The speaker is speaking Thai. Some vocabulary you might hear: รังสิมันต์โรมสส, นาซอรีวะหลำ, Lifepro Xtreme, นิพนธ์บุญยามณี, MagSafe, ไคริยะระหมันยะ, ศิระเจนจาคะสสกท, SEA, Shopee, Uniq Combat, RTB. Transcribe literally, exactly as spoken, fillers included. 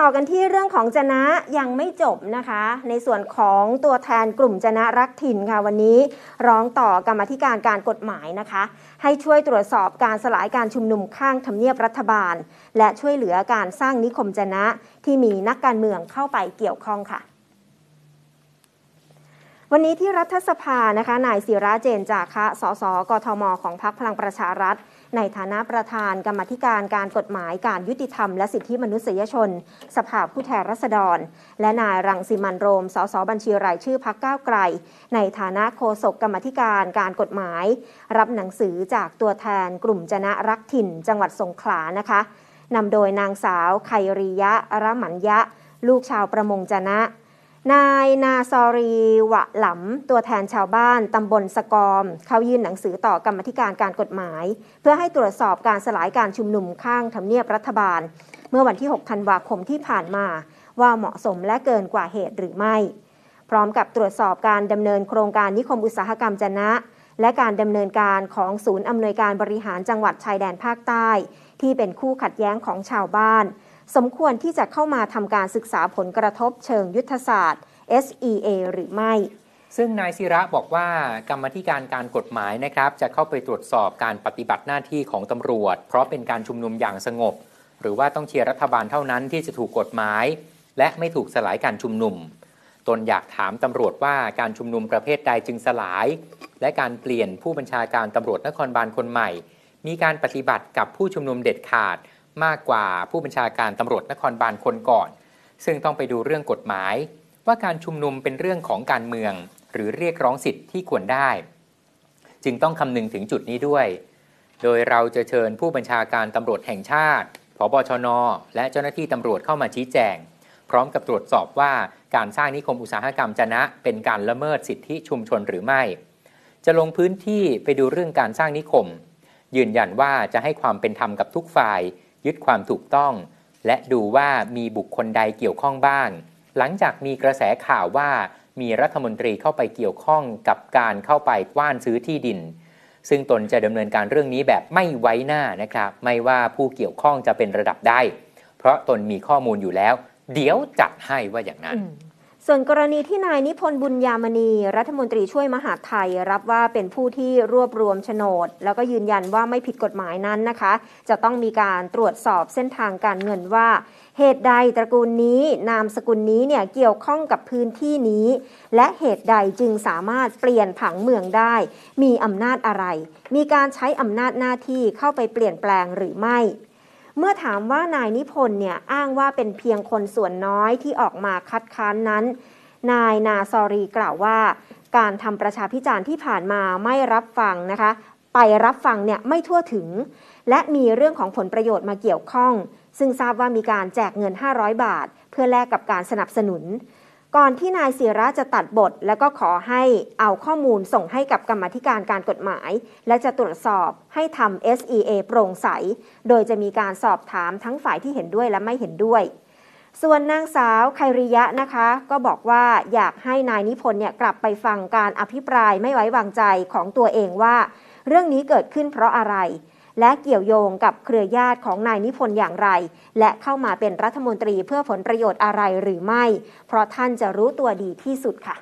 ต่อกันที่เรื่องของจนะยังไม่จบนะคะในส่วนของตัวแทนกลุ่มจนะรักถิ่นค่ะวันนี้ร้องต่อกรรมาธิการการกฎหมายนะคะให้ช่วยตรวจสอบการสลายการชุมนุมข้างทำเนียบรัฐบาลและช่วยเหลือการสร้างนิคมจนะที่มีนักการเมืองเข้าไปเกี่ยวข้องค่ะวันนี้ที่รัฐสภานะคะนายศิระเจนจาคะสสกทมของพรรคพลังประชารัฐในฐานะประธานกรรมาธิการการกฎหมายการยุติธรรมและสิทธิมนุษยชนสภาผู้แทนราษฎรและนายรังสิมันต์โรมสสบัญชีรายชื่อพรรคก้าวไกลในฐานะโฆษกกรรมาธิการการกฎหมายรับหนังสือจากตัวแทนกลุ่มจนะรักถิ่นจังหวัดสงขลานะคะนำโดยนางสาวไคริยะระหมันยะลูกชาวประมงจนะนายนาซอรีวะหลำตัวแทนชาวบ้านตำบลสะกอมเขายื่นหนังสือต่อกรรมาธิการการกฎหมายเพื่อให้ตรวจสอบการสลายการชุมนุมข้างทำเนียบรัฐบาลเมื่อวันที่หกธันวาคมที่ผ่านมาว่าเหมาะสมและเกินกว่าเหตุหรือไม่พร้อมกับตรวจสอบการดำเนินโครงการนิคมอุตสาหกรรมจนะและการดำเนินการของศูนย์อำนวยการบริหารจังหวัดชายแดนภาคใต้ที่เป็นคู่ขัดแย้งของชาวบ้านสมควรที่จะเข้ามาทำการศึกษาผลกระทบเชิงยุทธศาสตร์ เอส อี เอ หรือไม่ซึ่งนายศิระบอกว่ากรรมาธิการการกฎหมายนะครับจะเข้าไปตรวจสอบการปฏิบัติหน้าที่ของตำรวจเพราะเป็นการชุมนุมอย่างสงบหรือว่าต้องเชียร์รัฐบาลเท่านั้นที่จะถูกกฎหมายและไม่ถูกสลายการชุมนุมตนอยากถามตำรวจว่าการชุมนุมประเภทใดจึงสลายและการเปลี่ยนผู้บัญชาการตำรวจนครบาลคนใหม่มีการปฏิบัติกับผู้ชุมนุมเด็ดขาดมากกว่าผู้บัญชาการตำรวจนครบาลคนก่อนซึ่งต้องไปดูเรื่องกฎหมายว่าการชุมนุมเป็นเรื่องของการเมืองหรือเรียกร้องสิทธิ์ที่ควรได้จึงต้องคำนึงถึงจุดนี้ด้วยโดยเราจะเชิญผู้บัญชาการตำรวจแห่งชาติผบ.ชน.และเจ้าหน้าที่ตำรวจเข้ามาชี้แจงพร้อมกับตรวจสอบว่าการสร้างนิคมอุตสาหกรรมจนะเป็นการละเมิดสิทธิชุมชนหรือไม่จะลงพื้นที่ไปดูเรื่องการสร้างนิคมยืนยันว่าจะให้ความเป็นธรรมกับทุกฝ่ายยึดความถูกต้องและดูว่ามีบุคคลใดเกี่ยวข้องบ้างหลังจากมีกระแสข่าวว่ามีรัฐมนตรีเข้าไปเกี่ยวข้องกับการเข้าไปกว้านซื้อที่ดินซึ่งตนจะดำเนินการเรื่องนี้แบบไม่ไว้หน้านะครับไม่ว่าผู้เกี่ยวข้องจะเป็นระดับใดเพราะตนมีข้อมูลอยู่แล้วเดี๋ยวจัดให้ว่าอย่างนั้นส่วนกรณีที่นายนิพนธ์บุญยามณีรัฐมนตรีช่วยมหาดไทยรับว่าเป็นผู้ที่รวบรวมโฉนดแล้วก็ยืนยันว่าไม่ผิดกฎหมายนั้นนะคะจะต้องมีการตรวจสอบเส้นทางการเงินว่าเหตุใดตระกูลนี้นามสกุลนี้เนี่ยเกี่ยวข้องกับพื้นที่นี้และเหตุใดจึงสามารถเปลี่ยนผังเมืองได้มีอำนาจอะไรมีการใช้อำนาจหน้าที่เข้าไปเปลี่ยนแปลงหรือไม่เมื่อถามว่านายนิพนธ์เนี่ยอ้างว่าเป็นเพียงคนส่วนน้อยที่ออกมาคัดค้านนั้นนายนาซอรีกล่าวว่าการทำประชาพิจารณ์ที่ผ่านมาไม่รับฟังนะคะไปรับฟังเนี่ยไม่ทั่วถึงและมีเรื่องของผลประโยชน์มาเกี่ยวข้องซึ่งทราบว่ามีการแจกเงินห้าร้อยบาทเพื่อแลกกับการสนับสนุนก่อนที่นายศิระจะตัดบทแล้วก็ขอให้เอาข้อมูลส่งให้กับกรรมาธิการการกฎหมายและจะตรวจสอบให้ทำ เอส อี เอ โปร่งใสโดยจะมีการสอบถามทั้งฝ่ายที่เห็นด้วยและไม่เห็นด้วยส่วนนางสาวไคริยะนะคะก็บอกว่าอยากให้นายนิพนธ์เนี่ยกลับไปฟังการอภิปรายไม่ไว้วางใจของตัวเองว่าเรื่องนี้เกิดขึ้นเพราะอะไรและเกี่ยวโยงกับเครือญาติของนายนิพนธ์อย่างไรและเข้ามาเป็นรัฐมนตรีเพื่อผลประโยชน์อะไรหรือไม่เพราะท่านจะรู้ตัวดีที่สุดค่ะ